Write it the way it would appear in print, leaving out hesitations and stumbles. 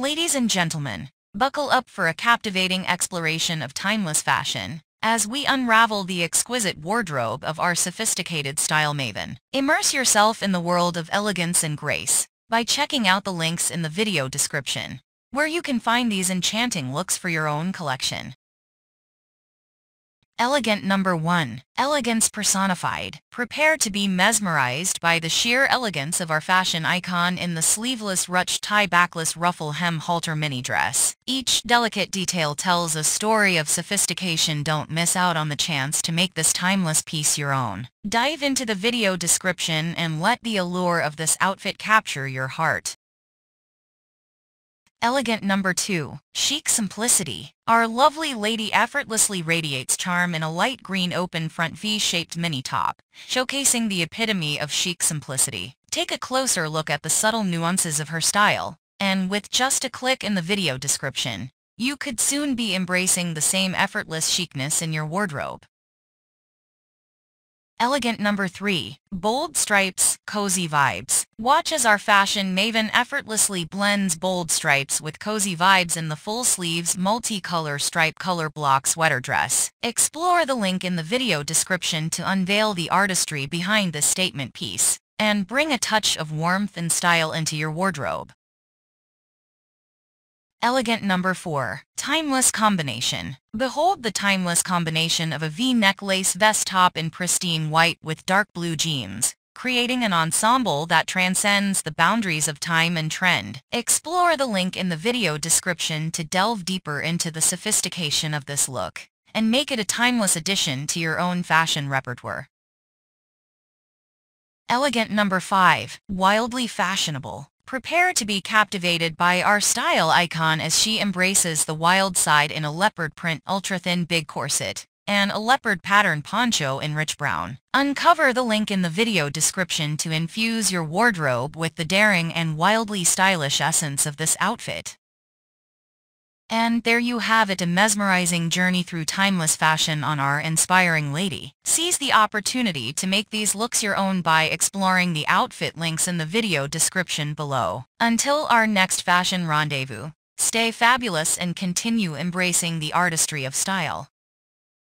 Ladies and gentlemen, buckle up for a captivating exploration of timeless fashion, as we unravel the exquisite wardrobe of our sophisticated style maven. Immerse yourself in the world of elegance and grace by checking out the links in the video description, where you can find these enchanting looks for your own collection. Elegant number 1. Elegance personified. Prepare to be mesmerized by the sheer elegance of our fashion icon in the sleeveless ruched tie backless ruffle hem halter mini dress. Each delicate detail tells a story of sophistication. Don't miss out on the chance to make this timeless piece your own. Dive into the video description and let the allure of this outfit capture your heart. Elegant number 2. Chic simplicity. Our lovely lady effortlessly radiates charm in a light green open front V-shaped mini top, showcasing the epitome of chic simplicity. Take a closer look at the subtle nuances of her style, and with just a click in the video description, you could soon be embracing the same effortless chicness in your wardrobe. Elegant number 3. Bold stripes, cozy vibes. Watch as our fashion maven effortlessly blends bold stripes with cozy vibes in the full sleeves multicolor stripe color block sweater dress. Explore the link in the video description to unveil the artistry behind this statement piece, and bring a touch of warmth and style into your wardrobe. Elegant number 4. Timeless combination. Behold the timeless combination of a V-neck lace vest top in pristine white with dark blue jeans, creating an ensemble that transcends the boundaries of time and trend. Explore the link in the video description to delve deeper into the sophistication of this look, and make it a timeless addition to your own fashion repertoire. Elegant number 5. Wildly fashionable. Prepare to be captivated by our style icon as she embraces the wild side in a leopard print ultra-thin big corset and a leopard pattern poncho in rich brown. Uncover the link in the video description to infuse your wardrobe with the daring and wildly stylish essence of this outfit. And there you have it, a mesmerizing journey through timeless fashion on our inspiring lady. Seize the opportunity to make these looks your own by exploring the outfit links in the video description below. Until our next fashion rendezvous, stay fabulous and continue embracing the artistry of style.